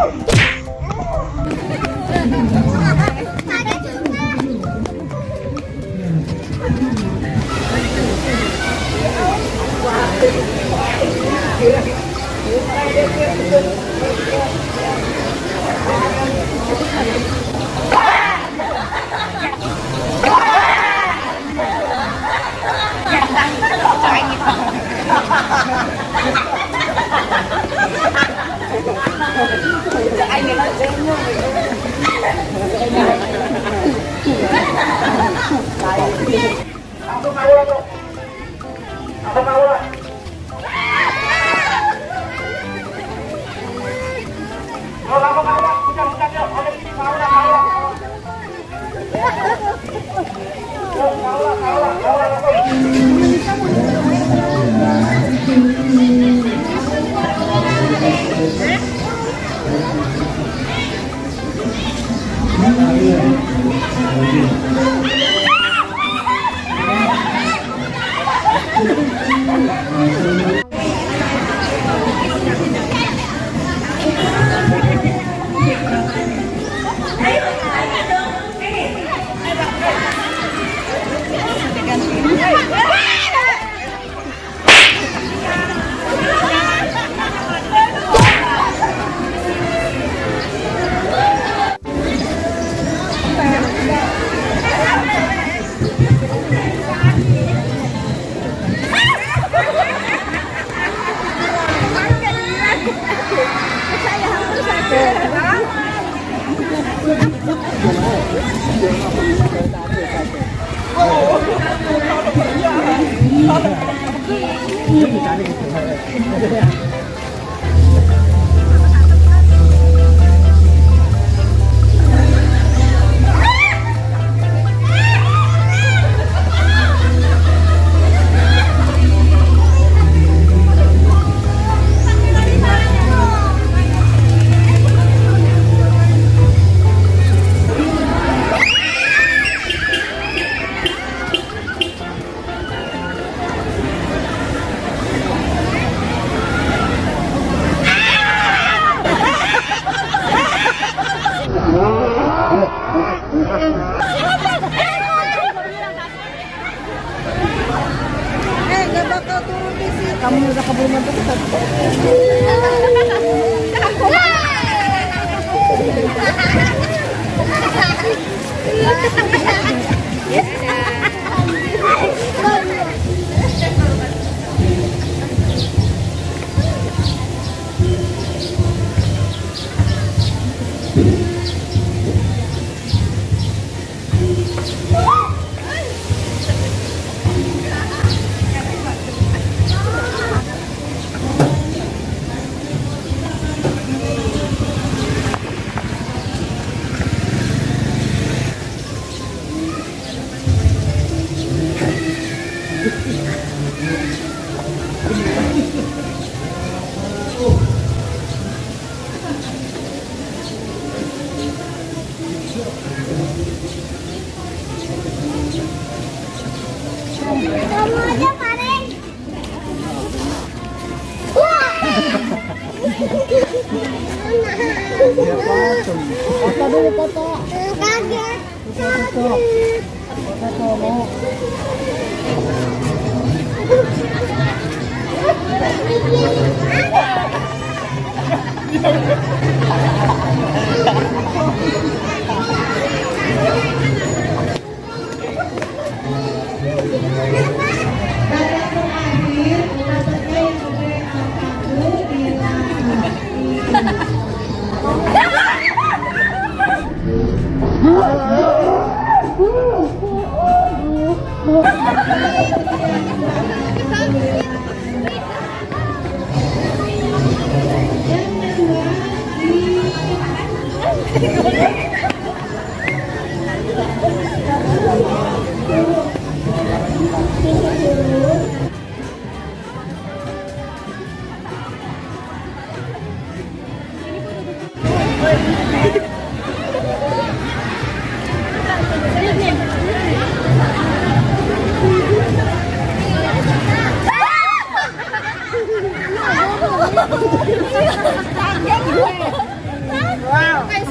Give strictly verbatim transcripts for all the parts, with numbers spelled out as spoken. Jangan.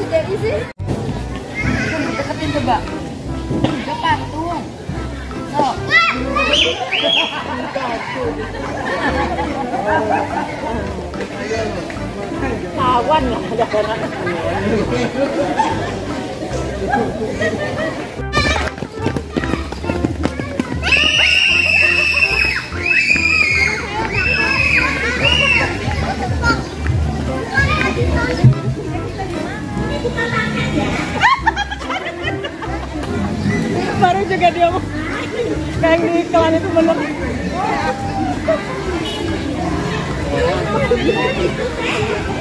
jadi sih? Tunggu, deketin coba. Depan, tuh. Tuh. Kawan lah, ada orang. Baru juga dia mau yang di iklan itu bener.